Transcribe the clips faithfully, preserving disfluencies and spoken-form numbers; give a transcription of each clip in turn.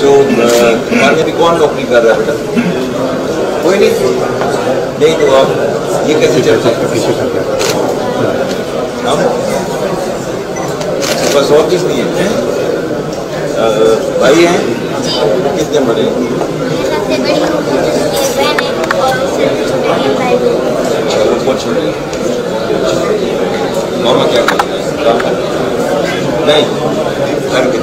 जो मार्केटिंग कौन लोग नहीं कर रहा है बेटा? कोई नहीं नहीं तो आप ये कैसे चर्चा हम बस और चीज नहीं है। भाई हैं कितने बड़े? मामा क्या करता है? नहीं घर के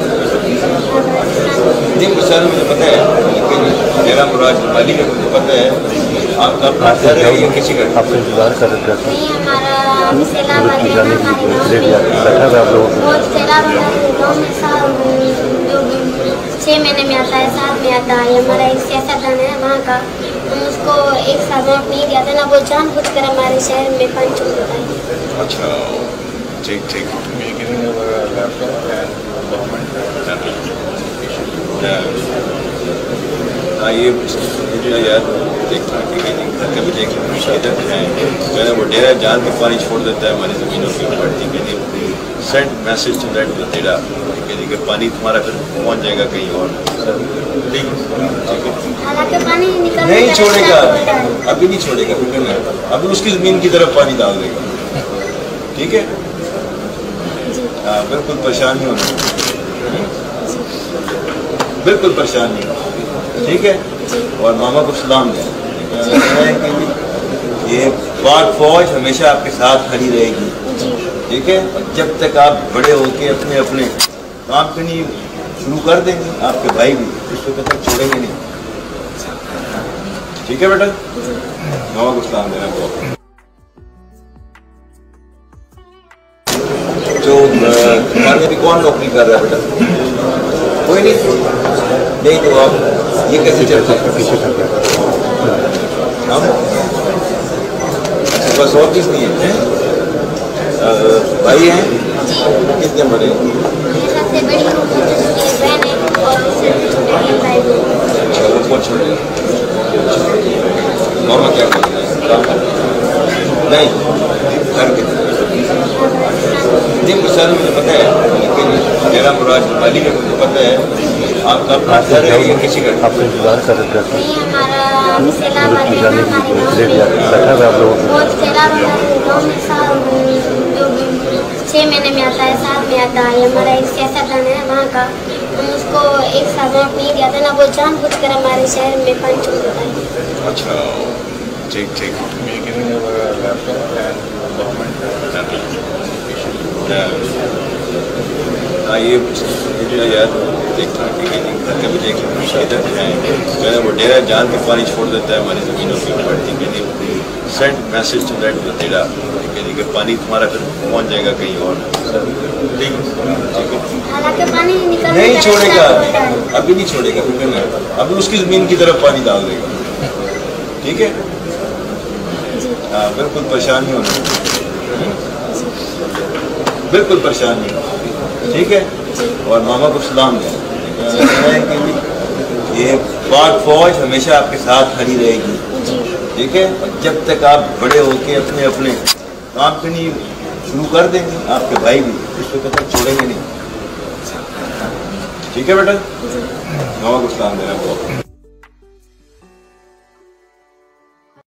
देखो सर मुझे पता है, लेकिन मेरा मुराद वाली है, मुझे पता है आपका प्रार्थना है ये किसी का आपसे इंतजार कर रहा था। ये हमारा मिसेला वाली जाने की रेडी है बैठा है आप लोग बहुत सेला वाला नौ में साल जो छह महीने में आता है सात में आता है। हमारा एक सियासतदान है वहाँ का, हम उसको एक साल वोट नहीं दिया था ना, वो जानबूझकर हमारे शहर में पंच हो जाता है। अच्छा ठीक ठीक हाँ ये मुझे यार देखना कि कहीं मुझे एक मुश्किल है जो है वो डेरा जान के पानी छोड़ देता है हमारी ज़मीनों के ऊपर। ठीक है जी, सेंड मैसेज टू दैट डेरा, ठीक है जी, कि पानी तुम्हारा फिर पहुंच जाएगा कहीं और। ठीक है नहीं छोड़ेगा, अभी नहीं छोड़ेगा, बिल्कुल नहीं, अभी उसकी ज़मीन की तरफ पानी डाल देगा। ठीक है हाँ बिल्कुल परेशान नहीं होना, बिल्कुल परेशान नहीं होना। ठीक है और मामा को सलाम दें, ये पाक फौज हमेशा आपके साथ खड़ी रहेगी। ठीक है और जब तक आप बड़े होके अपने अपने काम पे नहीं शुरू कर देंगे आपके भाई भी उसको तब तक छोड़ेंगे नहीं। ठीक है बेटा मामा को सलाम देना बहुत जो मार्केटिंग कौन लोग नहीं कर रहा है बेटा? कोई नहीं नहीं तो आप ये कैसे चर्चा हम बस और चीज नहीं है। भाई हैं कितने बड़े? मामा क्या करता है? नहीं घर के देखो सर मुझे पता है, लेकिन मेरा मुराद वाली है, मुझे पता है आपका प्रार्थना है ये किसी का आपसे इंतजार कर रहा था। ये हमारा मिसेला वाली जाने की रेडी है बैठा है आप लोग बहुत सेला वाला नौ में साल जो छह महीने में आता है सात में आता है। हमारा एक सियासतदान है वहाँ का, हम उसको एक साल वोट नहीं दिया था ना, वो जानबूझकर हमारे शहर में पंच हो जाता है। अच्छा ठीक ठीक हाँ ये मुझे यार देखना कि कहीं मुझे एक मुश्किल है जो है वो डेरा जान के पानी छोड़ देता है हमारी ज़मीनों के ऊपर। ठीक है जी, सेंड मैसेज टू दैट डेरा, ठीक है जी, कि पानी तुम्हारा फिर पहुंच जाएगा कहीं और। ठीक है नहीं छोड़ेगा, अभी नहीं छोड़ेगा, बिल्कुल नहीं, अभी उसकी ज़मीन की तरफ पानी डाल देगा। ठीक है हाँ बिल्कुल परेशान नहीं होना, बिल्कुल परेशान नहीं होना। ठीक है और मामा को सलाम दें, ये पाक फौज हमेशा आपके साथ खड़ी रहेगी। ठीक है और जब तक आप बड़े होके अपने अपने काम पे नहीं शुरू कर देंगे आपके भाई भी उसको तब तक छोड़ेंगे नहीं। ठीक है बेटा मामा को सलाम देना बहुत।